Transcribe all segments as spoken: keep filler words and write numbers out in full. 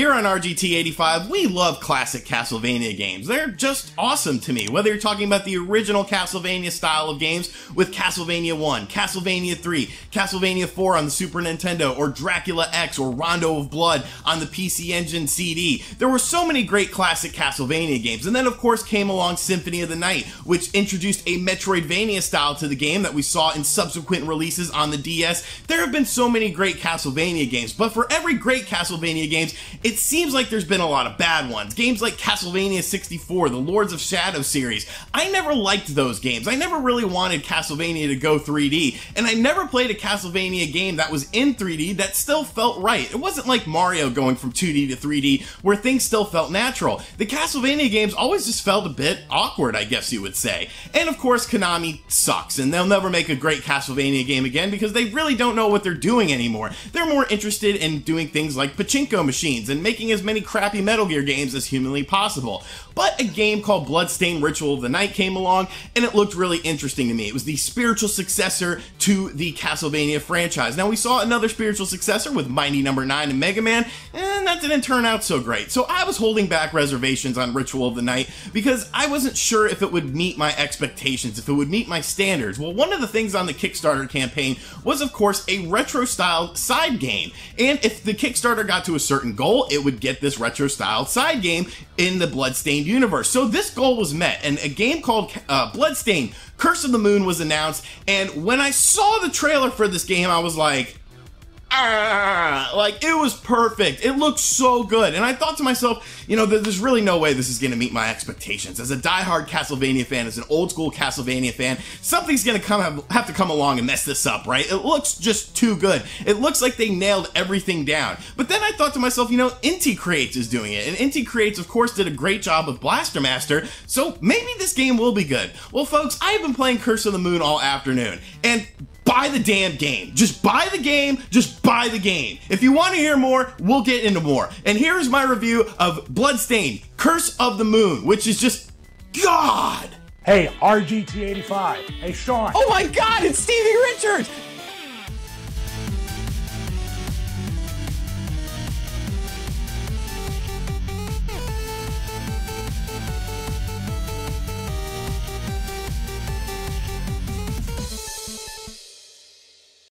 Here on R G T eighty-five, we love classic Castlevania games. They're just awesome to me. Whether you're talking about the original Castlevania style of games with Castlevania one, Castlevania three, Castlevania four on the Super Nintendo, or Dracula X or Rondo of Blood on the P C Engine C D. There were so many great classic Castlevania games. And then of course came along Symphony of the Night, which introduced a Metroidvania style to the game that we saw in subsequent releases on the D S. There have been so many great Castlevania games, but for every great Castlevania games, it seems like there's been a lot of bad ones. Games like Castlevania sixty-four, the Lords of Shadow series. I never liked those games. I never really wanted Castlevania to go three D, and I never played a Castlevania game that was in three D that still felt right. It wasn't like Mario going from two D to three D, where things still felt natural. The Castlevania games always just felt a bit awkward, I guess you would say. And of course, Konami sucks, and they'll never make a great Castlevania game again because they really don't know what they're doing anymore. They're more interested in doing things like pachinko machines and making as many crappy Metal Gear games as humanly possible. But a game called Bloodstained Ritual of the Night came along, and it looked really interesting to me. It was the spiritual successor to the Castlevania franchise. Now, we saw another spiritual successor with Mighty number nine and Mega Man, and that didn't turn out so great. So I was holding back reservations on Ritual of the Night because I wasn't sure if it would meet my expectations, if it would meet my standards. Well, one of the things on the Kickstarter campaign was, of course, a retro-style side game. And if the Kickstarter got to a certain goal, it would get this retro-style side game in the Bloodstained universe. So this goal was met, and a game called uh, Bloodstained Curse of the Moon was announced, and when I saw the trailer for this game, I was like, ah, like, it was perfect. It looked so good. And I thought to myself, you know, there's really no way this is going to meet my expectations. As a diehard Castlevania fan, as an old school Castlevania fan, something's going to come have, have to come along and mess this up, right? It looks just too good. It looks like they nailed everything down. But then I thought to myself, you know, Inti Creates is doing it. And Inti Creates, of course, did a great job with Blaster Master, so maybe this game will be good. Well, folks, I have been playing Curse of the Moon all afternoon, and buy the damn game. Just buy the game. Just buy the game. If you want to hear more, we'll get into more. And here's my review of Bloodstained Curse of the Moon, which is just God. Hey, R G T eighty-five. Hey, Sean. Oh my God, it's Stevie Richards.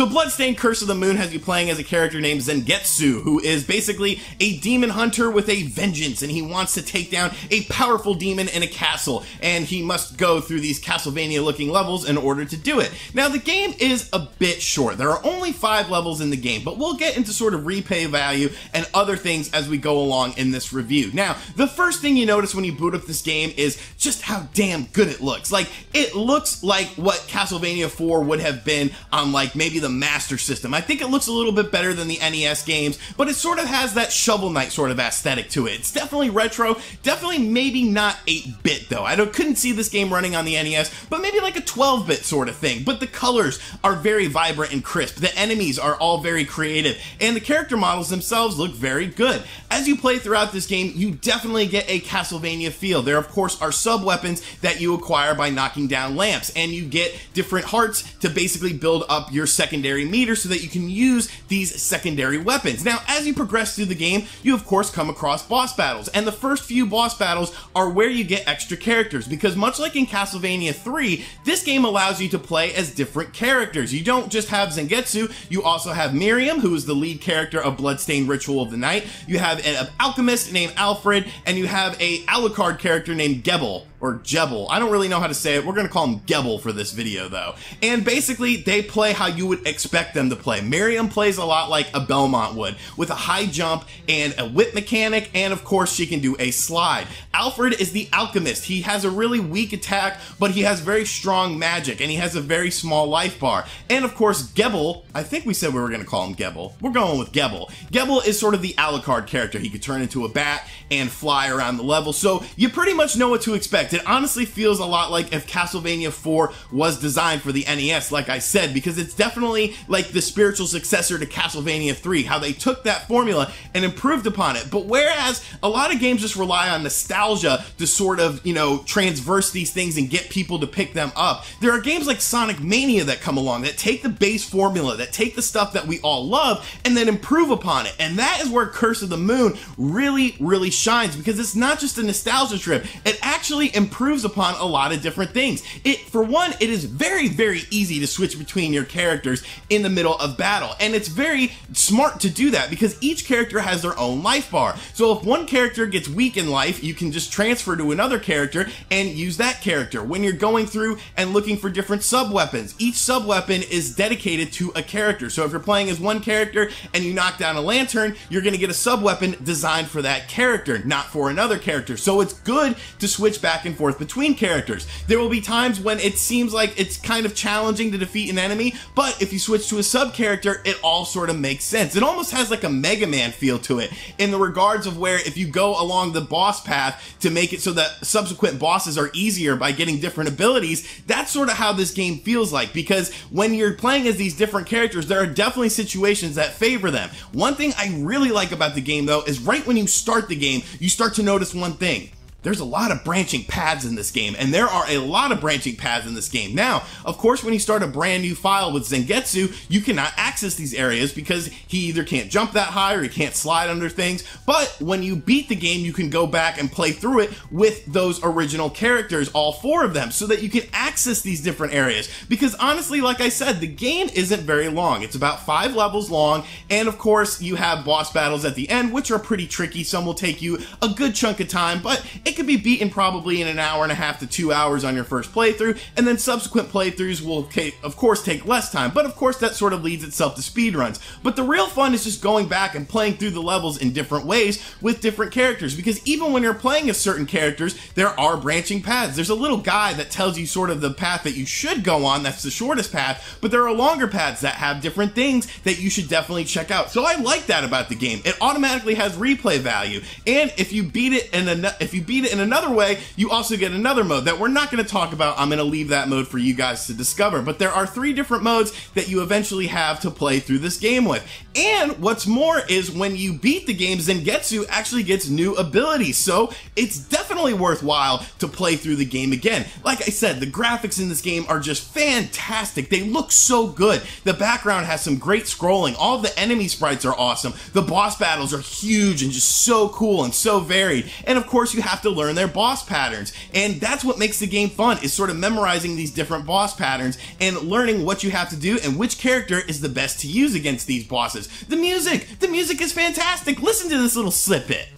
So Bloodstained Curse of the Moon has you playing as a character named Zangetsu, who is basically a demon hunter with a vengeance, and he wants to take down a powerful demon in a castle, and he must go through these Castlevania-looking levels in order to do it. Now, the game is a bit short. There are only five levels in the game, but we'll get into sort of replay value and other things as we go along in this review. Now, the first thing you notice when you boot up this game is just how damn good it looks. Like, it looks like what Castlevania four would have been on, like, maybe the Master System. I think it looks a little bit better than the N E S games, but it sort of has that Shovel Knight sort of aesthetic to it. It's definitely retro, definitely maybe not eight bit though. I don't, couldn't see this game running on the N E S, but maybe like a twelve bit sort of thing. But the colors are very vibrant and crisp. The enemies are all very creative, and the character models themselves look very good. As you play throughout this game, you definitely get a Castlevania feel. There, of course, are sub-weapons that you acquire by knocking down lamps, and you get different hearts to basically build up your second secondary meter so that you can use these secondary weapons. Now, as you progress through the game, you of course come across boss battles, and the first few boss battles are where you get extra characters, because much like in Castlevania three, this game allows you to play as different characters. You don't just have Zangetsu, you also have Miriam, who is the lead character of Bloodstained Ritual of the Night, you have an alchemist named Alfred, and you have a Alucard character named Gebel, or Gebel. I don't really know how to say it. We're gonna call him Gebel for this video though. And basically, they play how you would expect them to play. Miriam plays a lot like a Belmont would, with a high jump and a whip mechanic, and of course she can do a slide. Alfred is the alchemist. He has a really weak attack, but he has very strong magic, and he has a very small life bar. And of course Gebel, I think we said we were going to call him Gebel. We're going with Gebel. Gebel is sort of the Alucard character. He could turn into a bat and fly around the level, so you pretty much know what to expect. expect. It honestly feels a lot like if Castlevania four was designed for the N E S, like I said, because it's definitely like the spiritual successor to Castlevania three, how they took that formula and improved upon it. But whereas a lot of games just rely on nostalgia to sort of, you know, transverse these things and get people to pick them up, there are games like Sonic Mania that come along that take the base formula, that take the stuff that we all love and then improve upon it. And that is where Curse of the Moon really, really shines, because it's not just a nostalgia trip. It actually improves upon a lot of different things. It, for one, it is very, very easy to switch between your characters in the middle of battle. And it's very smart to do that because each character has their own life bar. So if one character gets weak in life, you can just transfer to another character and use that character. When you're going through and looking for different sub-weapons, each sub-weapon is dedicated to a character. So if you're playing as one character and you knock down a lantern, you're going to get a sub-weapon designed for that character, not for another character. So it's good to switch back and forth between characters. There will be times when it seems like it's kind of challenging to defeat an enemy, but if you switch to a sub-character, it all sort of makes sense. It almost has like a Mega Man feel to it, in the regards of where if you go along the boss path to make it so that subsequent bosses are easier by getting different abilities, that's sort of how this game feels like, because when you're playing as these different characters, there are definitely situations that favor them. One thing I really like about the game, though, is right when you start the game, you start to notice one thing. There's a lot of branching paths in this game, and there are a lot of branching paths in this game. Now, of course, when you start a brand new file with Zangetsu, you cannot access these areas because he either can't jump that high or he can't slide under things. But when you beat the game, you can go back and play through it with those original characters, all four of them, so that you can access these different areas. Because honestly, like I said, the game isn't very long. It's about five levels long, and of course, you have boss battles at the end, which are pretty tricky. Some will take you a good chunk of time, but it could be beaten probably in an hour and a half to two hours on your first playthrough, and then subsequent playthroughs will, take, of course, take less time. But of course, that sort of leads itself to speedruns. But the real fun is just going back and playing through the levels in different ways with different characters, because even when you're playing as certain characters, there are branching paths. There's a little guide that tells you sort of the path that you should go on, that's the shortest path, but there are longer paths that have different things that you should definitely check out. So I like that about the game. It automatically has replay value, and if you beat it in a, if you beat it in another way, you also get another mode that we're not going to talk about. I'm going to leave that mode for you guys to discover, but there are three different modes that you eventually have to play through this game with. And what's more is when you beat the game, Zangetsu actually gets new abilities, so it's definitely worthwhile to play through the game again. Like I said, the graphics in this game are just fantastic. They look so good. The background has some great scrolling. All the enemy sprites are awesome. The boss battles are huge and just so cool and so varied. And of course, you have to learn their boss patterns, and that's what makes the game fun, is sort of memorizing these different boss patterns and learning what you have to do and which character is the best to use against these bosses. The music, the music is fantastic. Listen to this little snippet.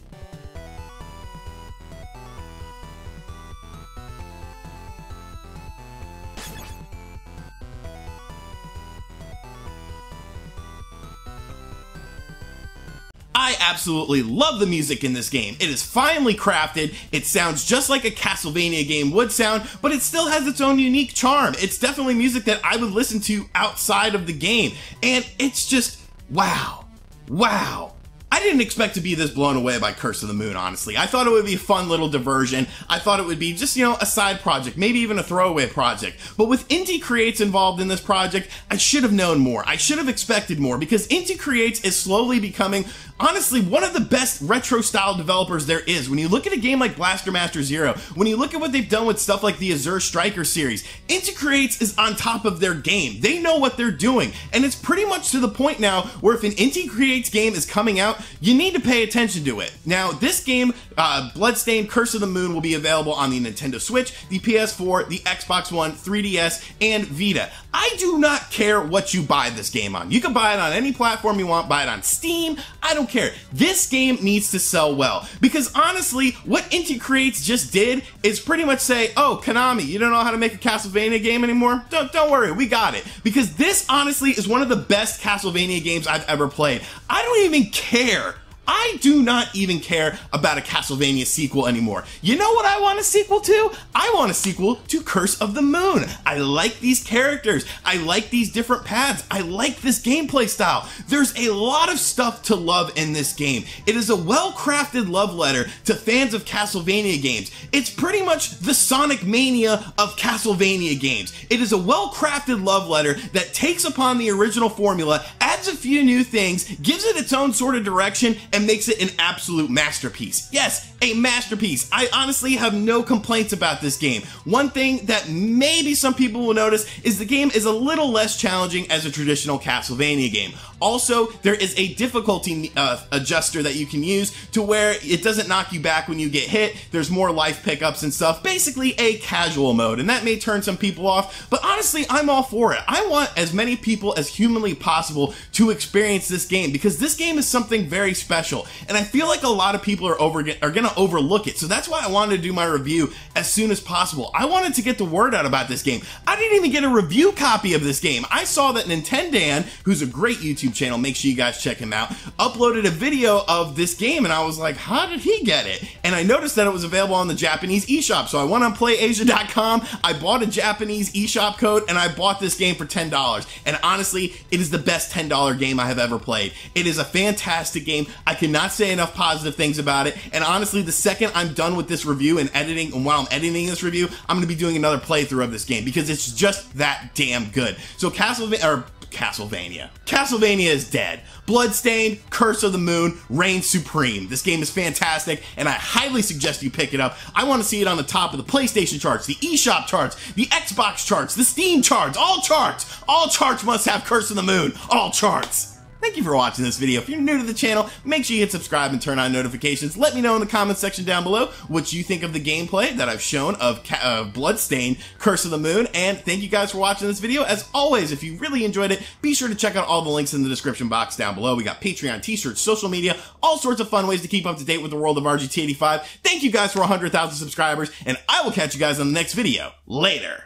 I absolutely love the music in this game. It is finely crafted. It sounds just like a Castlevania game would sound, but it still has its own unique charm. It's definitely music that I would listen to outside of the game. And it's just, wow, wow. I didn't expect to be this blown away by Curse of the Moon, honestly. I thought it would be a fun little diversion. I thought it would be just, you know, a side project, maybe even a throwaway project. But with Inti Creates involved in this project, I should have known more. I should have expected more, because Inti Creates is slowly becoming, honestly, one of the best retro-style developers there is. When you look at a game like Blaster Master Zero, when you look at what they've done with stuff like the Azure Striker series, Inti Creates is on top of their game. They know what they're doing, and it's pretty much to the point now where if an Inti Creates game is coming out, you need to pay attention to it. Now, this game, uh, Bloodstained Curse of the Moon, will be available on the Nintendo Switch, the P S four, the Xbox One, three D S, and Vita. I do not care what you buy this game on. You can buy it on any platform you want, buy it on Steam, I don't care. This game needs to sell well, because honestly, what Inti Creates just did is pretty much say, oh, Konami, you don't know how to make a Castlevania game anymore? Don't, don't worry, we got it. Because this, honestly, is one of the best Castlevania games I've ever played. I don't even care. I I do not even care about a Castlevania sequel anymore. You know what I want a sequel to? I want a sequel to Curse of the Moon. I like these characters. I like these different paths. I like this gameplay style. There's a lot of stuff to love in this game. It is a well-crafted love letter to fans of Castlevania games. It's pretty much the Sonic Mania of Castlevania games. It is a well-crafted love letter that takes upon the original formula, adds a few new things, gives it its own sort of direction, and makes it an absolute masterpiece. Yes, a masterpiece. I honestly have no complaints about this game. One thing that maybe some people will notice is the game is a little less challenging as a traditional Castlevania game. Also, there is a difficulty uh, adjuster that you can use to where it doesn't knock you back when you get hit. There's more life pickups and stuff. Basically a casual mode, and that may turn some people off, but honestly, I'm all for it. I want as many people as humanly possible to experience this game, because this game is something very special, and I feel like a lot of people are over are gonna overlook it. So that's why I wanted to do my review as soon as possible. I wanted to get the word out about this game. I didn't even get a review copy of this game. I saw that NintendoDan, who's a great YouTube channel, make sure you guys check him out, uploaded a video of this game, and I was like, how did he get it? And I noticed that it was available on the Japanese eShop, so I went on play asia dot com, I bought a Japanese eShop code, and I bought this game for ten dollars, and honestly, it is the best ten dollar game I have ever played. It is a fantastic game. I cannot say enough positive things about it, and honestly, the second I'm done with this review and editing, and while I'm editing this review, I'm going to be doing another playthrough of this game, because it's just that damn good. So Castlevania, or Castlevania. Castlevania is dead. Bloodstained, Curse of the Moon, reigns supreme. This game is fantastic, and I highly suggest you pick it up. I want to see it on the top of the PlayStation charts, the eShop charts, the Xbox charts, the Steam charts, all charts. All charts must have Curse of the Moon, all charts. Thank you for watching this video. If you're new to the channel, make sure you hit subscribe and turn on notifications. Let me know in the comments section down below what you think of the gameplay that I've shown of Ca uh, Bloodstained Curse of the Moon. And thank you guys for watching this video. As always, if you really enjoyed it, be sure to check out all the links in the description box down below. We got Patreon, t-shirts, social media, all sorts of fun ways to keep up to date with the world of R G T eighty-five. Thank you guys for one hundred thousand subscribers, and I will catch you guys on the next video. Later.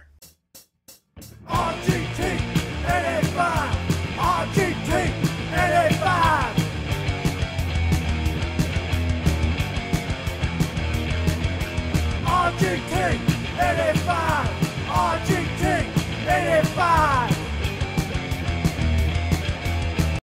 R G T